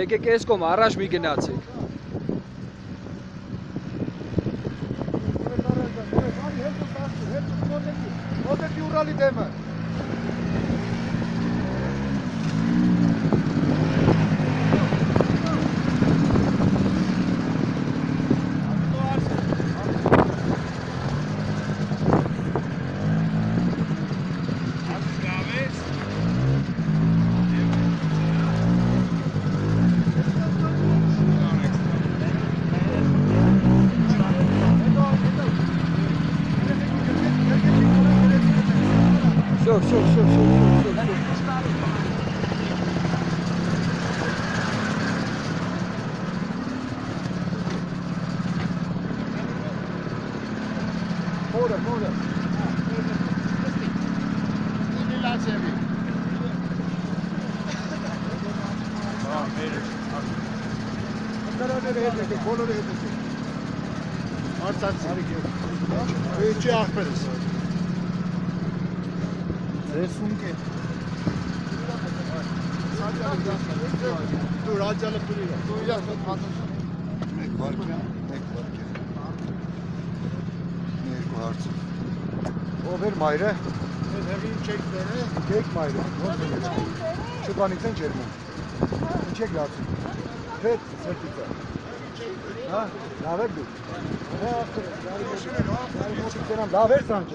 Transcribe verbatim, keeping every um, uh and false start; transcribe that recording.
E G K S-ko máraš mi genácik. Odeti Urali deme. Все, все, все, все, все, все. Motor, motor. Lastim. Resunke. Dur acele duruyor. Duyacağız. Mek var ki, mek var ki. Mek var ki. O ver Mayra. Evin çek beni. Çek Mayra. Şu panikten çekme. Çek lazım. Fet, sertifika. Ha? Daha ver dur. Ne yaptın? Daha ver sanki.